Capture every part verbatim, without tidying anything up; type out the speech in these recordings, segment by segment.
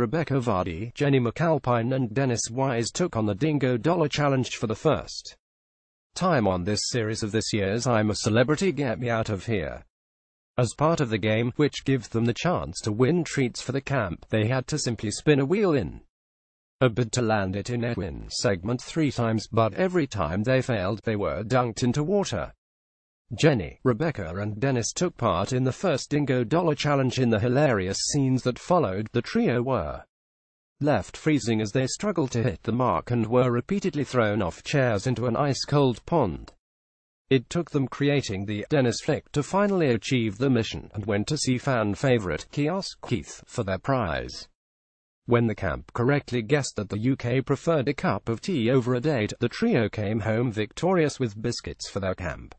Rebekah Vardy, Jennie McAlpine and Dennis Wise took on the Dingo Dollar Challenge for the first time on this series of this year's I'm a Celebrity Get Me Out of Here. As part of the game, which gives them the chance to win treats for the camp, they had to simply spin a wheel in a bid to land it in Edwin segment three times, but every time they failed, they were dunked into water. Jennie, Rebekah and Dennis took part in the first Dingo Dollar Challenge. In the hilarious scenes that followed, the trio were left freezing as they struggled to hit the mark and were repeatedly thrown off chairs into an ice-cold pond. It took them creating the Dennis flick to finally achieve the mission, and went to see fan favorite Kiosk Keith for their prize. When the camp correctly guessed that the U K preferred a cup of tea over a date, the trio came home victorious with biscuits for their camp.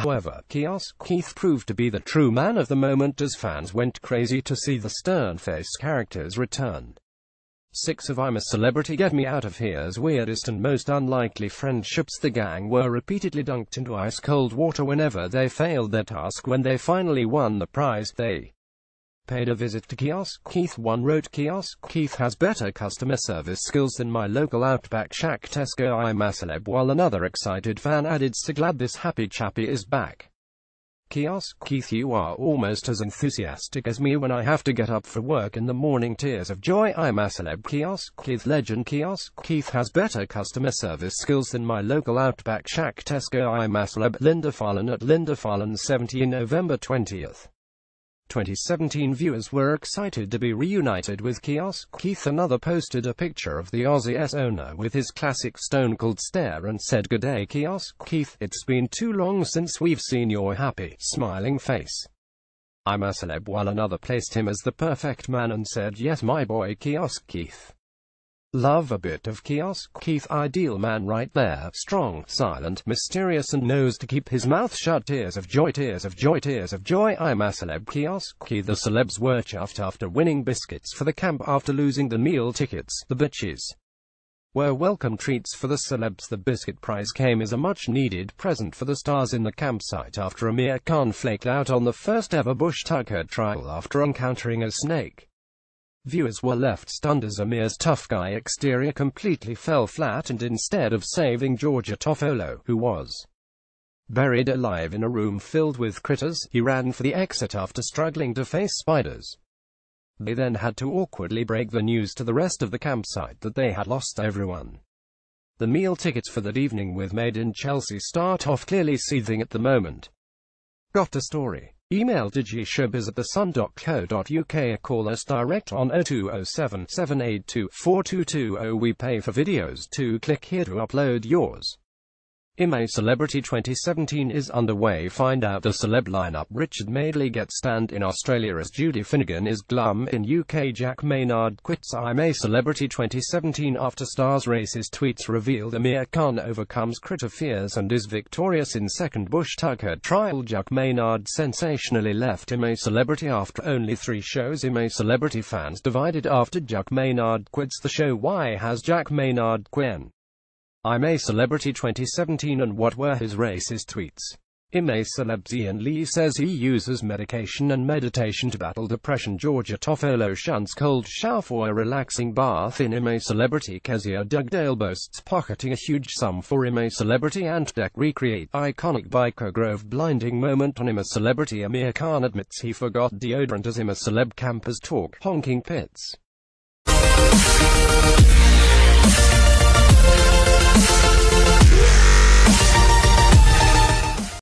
However, Kiosk Keith proved to be the true man of the moment, as fans went crazy to see the stern-faced characters return. Six of I'm a Celebrity Get Me Out of Here's weirdest and most unlikely friendships. The gang were repeatedly dunked into ice-cold water whenever they failed their task. When they finally won the prize, they paid a visit to Kiosk Keith. One wrote, "Kiosk Keith has better customer service skills than my local Outback Shack Tesco I'm a Celeb," while another excited fan added, "So glad this happy chappy is back. Kiosk Keith, you are almost as enthusiastic as me when I have to get up for work in the morning. Tears of joy. I'm a Celeb. Kiosk Keith legend. Kiosk Keith has better customer service skills than my local Outback Shack Tesco I'm a Celeb." Linda Farlan at Linda Farlan seventeen November twentieth, twenty seventeen. Viewers were excited to be reunited with Kiosk Keith. Another posted a picture of the Aussie's owner with his classic stone-cold stare and said, "Good day, Kiosk Keith, it's been too long since we've seen your happy, smiling face. I'm a Celeb," while another placed him as the perfect man and said, "Yes, my boy Kiosk Keith. Love a bit of Kiosk Keith. Ideal man right there. Strong, silent, mysterious and knows to keep his mouth shut. Tears of joy, tears of joy, tears of joy. I'm a Celeb. Kiosk Keith." The celebs were chuffed after winning biscuits for the camp. After losing the meal tickets, the bitches were welcome treats for the celebs. The biscuit prize came as a much-needed present for the stars in the campsite after Amir Khan flaked out on the first-ever Bush Tucker trial after encountering a snake. Viewers were left stunned as Amir's tough guy exterior completely fell flat, and instead of saving Georgia Toffolo, who was buried alive in a room filled with critters, he ran for the exit after struggling to face spiders. They then had to awkwardly break the news to the rest of the campsite that they had lost everyone. The meal tickets for that evening with Made in Chelsea start off clearly seething at the moment. Got a story? Email digi showbiz at the sun dot co dot uk or call us direct on oh two oh seven, seven eight two, four two two oh. We pay for videos too. Click here to upload yours. I'm a Celebrity twenty seventeen is underway. Find out the celeb lineup. Richard Madeley gets stand in Australia as Judy Finnegan is glum in U K. Jack Maynard quits I'm a Celebrity twenty seventeen after stars races. Tweets revealed Amir Khan overcomes critter fears and is victorious in second Bush Tucker trial. Jack Maynard sensationally left I'm a Celebrity after only three shows. I'm a Celebrity fans divided after Jack Maynard quits the show. Why has Jack Maynard quit I'm a Celebrity twenty seventeen and what were his racist tweets? I'm a Celeb's Ian Lee says he uses medication and meditation to battle depression. Georgia Toffolo shunts cold shower for a relaxing bath in I'm a Celebrity. Kezia Dugdale boasts pocketing a huge sum for I'm a Celebrity. And Deck recreate iconic Biker Grove blinding moment on I'm a Celebrity. Amir Khan admits he forgot deodorant as I'm a Celeb. Campers talk honking pits.